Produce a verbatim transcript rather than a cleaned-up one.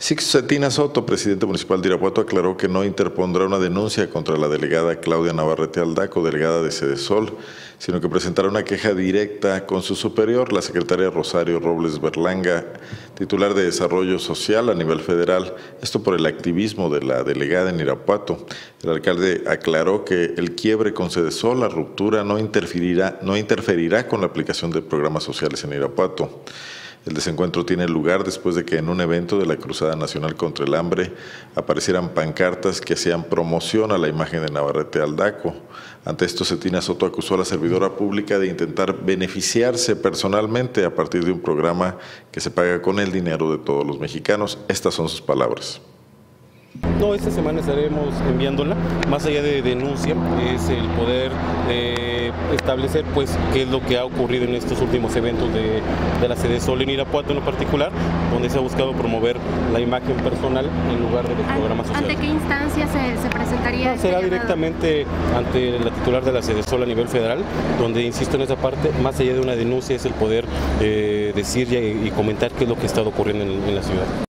Sixto Zetina Soto, presidente municipal de Irapuato, aclaró que no interpondrá una denuncia contra la delegada Claudia Navarrete Aldaco, delegada de Sedesol, sino que presentará una queja directa con su superior, la secretaria Rosario Robles Berlanga, titular de Desarrollo Social a nivel federal, esto por el activismo de la delegada en Irapuato. El alcalde aclaró que el quiebre con Sedesol, la ruptura, no interferirá, no interferirá con la aplicación de programas sociales en Irapuato. El desencuentro tiene lugar después de que en un evento de la Cruzada Nacional contra el Hambre aparecieran pancartas que hacían promoción a la imagen de Navarrete Aldaco. Ante esto, Zetina Soto acusó a la servidora pública de intentar beneficiarse personalmente a partir de un programa que se paga con el dinero de todos los mexicanos. Estas son sus palabras. No, esta semana estaremos enviándola, más allá de denuncia, es el poder eh, establecer pues qué es lo que ha ocurrido en estos últimos eventos de, de la Sedesol en Irapuato en lo particular, donde se ha buscado promover la imagen personal en lugar de los programas sociales. ¿Ante qué instancia se, se presentaría? No, será directamente ante la titular de la Sedesol a nivel federal, donde insisto en esa parte, más allá de una denuncia es el poder eh, decir y, y comentar qué es lo que ha estado ocurriendo en, en la ciudad.